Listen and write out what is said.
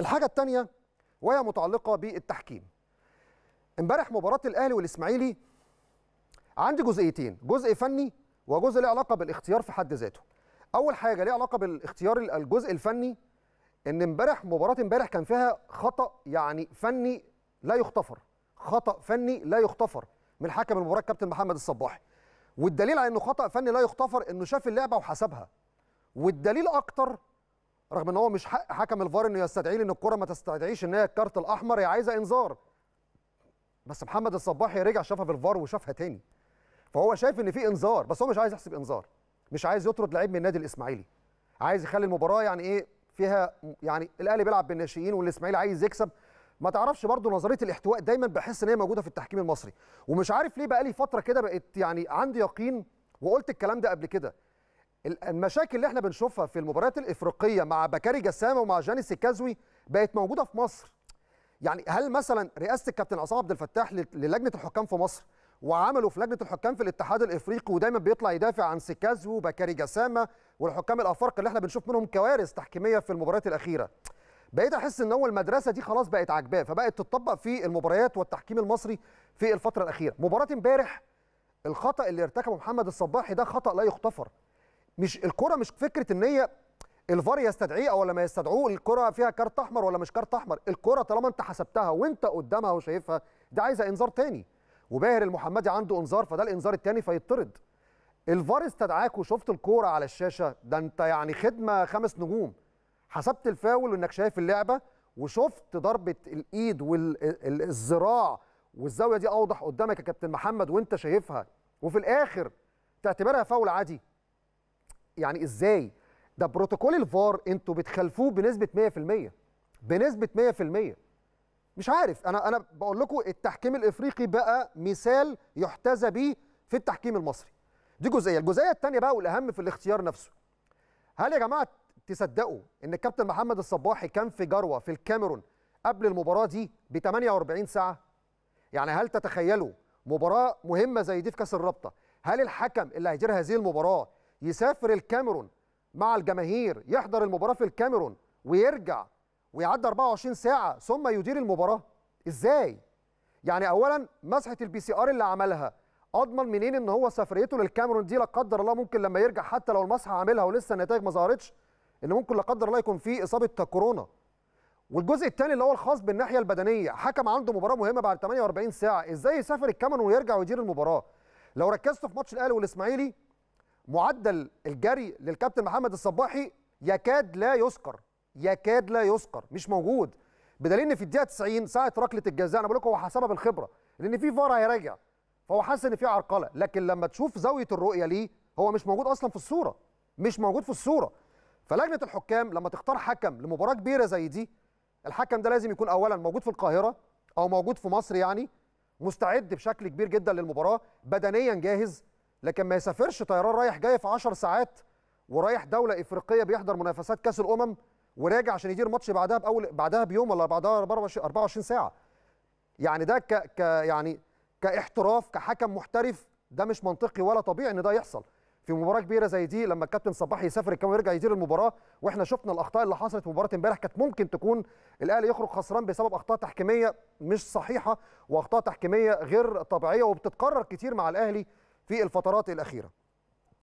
الحاجه الثانيه وهي متعلقه بالتحكيم. امبارح مباراه الاهلي والاسماعيلي عندي جزئيتين، جزء فني وجزء له علاقه بالاختيار في حد ذاته. اول حاجه ليها علاقه بالاختيار، الجزء الفني، ان امبارح مباراه امبارح كان فيها خطا يعني فني لا يغتفر، خطا فني لا يغتفر من حكم المباراه كابتن محمد الصباحي. والدليل على انه خطا فني لا يغتفر انه شاف اللعبه وحسبها، والدليل اكتر رغم ان هو مش حق حكم الفار انه يستدعي لان الكره ما تستدعيش ان هي الكارت الاحمر، هي عايزه انذار، بس محمد الصباحي رجع شافها في الفار وشافها تاني، فهو شايف ان في انذار بس هو مش عايز يحسب انذار، مش عايز يطرد لعيب من النادي الاسماعيلي، عايز يخلي المباراه يعني ايه فيها، يعني الاهلي بيلعب بالناشئين والاسماعيلي عايز يكسب. ما تعرفش برضو نظريه الاحتواء دايما بحس ان هي موجوده في التحكيم المصري، ومش عارف ليه بقى لي فتره كده بقت يعني عندي يقين، وقلت الكلام ده قبل كده، المشاكل اللي احنا بنشوفها في المباريات الافريقيه مع بكري جسامة ومع جاني سيكازوي بقت موجوده في مصر. يعني هل مثلا رئاسه الكابتن عصام عبد الفتاح للجنه الحكام في مصر وعملوا في لجنه الحكام في الاتحاد الافريقي ودايما بيطلع يدافع عن سيكازوي وبكري جسامة والحكام الافارقه اللي احنا بنشوف منهم كوارث تحكيميه في المباريات الاخيره، بقيت احس ان هو المدرسه دي خلاص بقت عاجباه، فبقت تطبق في المباريات والتحكيم المصري في الفتره الاخيره. مباراه امبارح الخطا اللي ارتكبه محمد الصباحي ده خطا لا يغتفر، مش الكره، مش فكره ان هي الفار يستدعيه او ولا ما يستدعوه، الكره فيها كارت احمر ولا مش كارت احمر، الكره طالما انت حسبتها وانت قدامها وشايفها ده عايزه انذار تاني، وباهر المحمدي عنده انذار فده الانذار التاني فيطرد. الفار استدعاك وشفت الكوره على الشاشه، ده انت يعني خدمه 5 نجوم، حسبت الفاول وانك شايف اللعبه وشفت ضربه الايد والذراع والزاويه دي اوضح قدامك يا كابتن محمد وانت شايفها، وفي الاخر تعتبرها فاول عادي. يعني ازاي؟ ده بروتوكول الفار انتوا بتخالفوه بنسبه 100%، بنسبه 100%. مش عارف، انا بقول لكم التحكيم الافريقي بقى مثال يحتذى بيه في التحكيم المصري. دي جزئيه، الجزئيه الثانيه بقى والاهم في الاختيار نفسه. هل يا جماعه تصدقوا ان الكابتن محمد الصباحي كان في جروه في الكاميرون قبل المباراه دي ب 48 ساعه؟ يعني هل تتخيلوا مباراه مهمه زي دي في كاس الرابطه، هل الحكم اللي هيدير هذه المباراه يسافر الكاميرون مع الجماهير يحضر المباراه في الكاميرون ويرجع ويعدي 24 ساعه ثم يدير المباراه؟ ازاي؟ يعني اولا مسحه الPCR اللي عملها، اضمن منين ان هو سفريته للكاميرون دي لا قدر الله ممكن لما يرجع حتى لو المسحه عاملها ولسه النتائج ما ظهرتش اللي ممكن لا قدر الله يكون فيه اصابه كورونا. والجزء الثاني اللي هو الخاص بالناحيه البدنيه، حكم عنده مباراه مهمه بعد 48 ساعه، ازاي يسافر الكاميرون ويرجع ويدير المباراه؟ لو ركزتوا في ماتش الاهلي والاسماعيلي معدل الجري للكابتن محمد الصباحي يكاد لا يذكر، يكاد لا يذكر، مش موجود، بدليل ان في الدقيقه 90 ساعه ركله الجزاء انا بقول لكم هو حسبها بالخبره لان في فار هيراجع فهو حاسس ان في عرقله، لكن لما تشوف زاويه الرؤيه ليه هو مش موجود اصلا في الصوره، مش موجود في الصوره. فلجنه الحكام لما تختار حكم لمباراه كبيره زي دي، الحكم ده لازم يكون اولا موجود في القاهره او موجود في مصر، يعني مستعد بشكل كبير جدا للمباراه، بدنيا جاهز، لكن ما يسافرش طيران رايح جاي في 10 ساعات ورايح دوله افريقيه بيحضر منافسات كاس الامم وراجع عشان يدير ماتش بعدها بعدها بيوم ولا بعدها 24 ساعه. يعني ده يعني كاحتراف كحكم محترف ده مش منطقي ولا طبيعي ان ده يحصل في مباراه كبيره زي دي لما الكابتن صباحي يسافر الكاميرون ويرجع يدير المباراه. واحنا شفنا الاخطاء اللي حصلت في مباراه امبارح، كانت ممكن تكون الاهلي يخرج خسران بسبب اخطاء تحكيميه مش صحيحه واخطاء تحكيميه غير طبيعيه وبتتكرر كتير مع الاهلي في الفترات الاخيره.